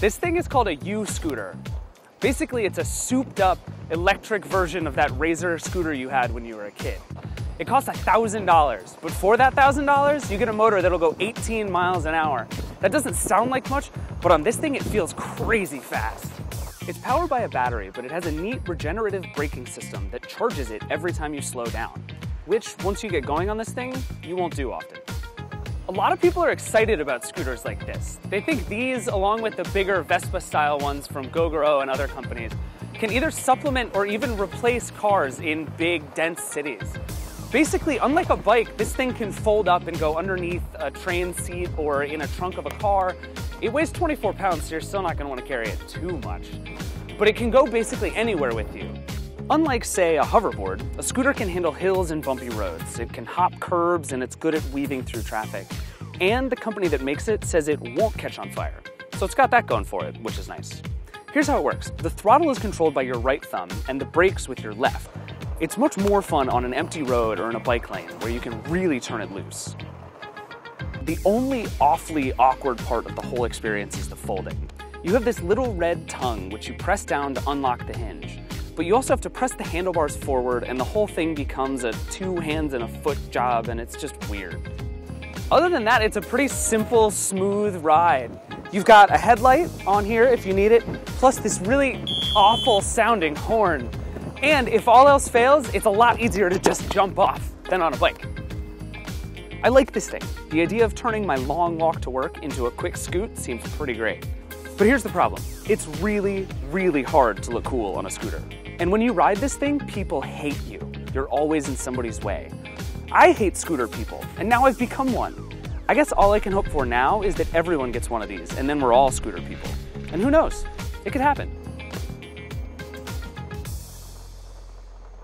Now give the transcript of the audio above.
This thing is called a U-scooter. Basically, it's a souped-up electric version of that Razor scooter you had when you were a kid. It costs $1,000, but for that $1,000, you get a motor that'll go 18 miles an hour. That doesn't sound like much, but on this thing, it feels crazy fast. It's powered by a battery, but it has a neat regenerative braking system that charges it every time you slow down, which, once you get going on this thing, you won't do often. A lot of people are excited about scooters like this. They think these, along with the bigger Vespa-style ones from Gogoro and other companies, can either supplement or even replace cars in big, dense cities. Basically, unlike a bike, this thing can fold up and go underneath a train seat or in a trunk of a car. It weighs 24 pounds, so you're still not going to want to carry it too much. But it can go basically anywhere with you. Unlike, say, a hoverboard, a scooter can handle hills and bumpy roads. It can hop curbs, and it's good at weaving through traffic. And the company that makes it says it won't catch on fire. So it's got that going for it, which is nice. Here's how it works. The throttle is controlled by your right thumb and the brakes with your left. It's much more fun on an empty road or in a bike lane where you can really turn it loose. The only awfully awkward part of the whole experience is the folding. You have this little red tongue which you press down to unlock the hinge, but you also have to press the handlebars forward and the whole thing becomes a two hands and a foot job, and it's just weird. Other than that, it's a pretty simple, smooth ride. You've got a headlight on here if you need it, plus this really awful sounding horn. And if all else fails, it's a lot easier to just jump off than on a bike. I like this thing. The idea of turning my long walk to work into a quick scoot seems pretty great. But here's the problem. It's really, really hard to look cool on a scooter. And when you ride this thing, people hate you. You're always in somebody's way. I hate scooter people, and now I've become one. I guess all I can hope for now is that everyone gets one of these, and then we're all scooter people. And who knows? It could happen.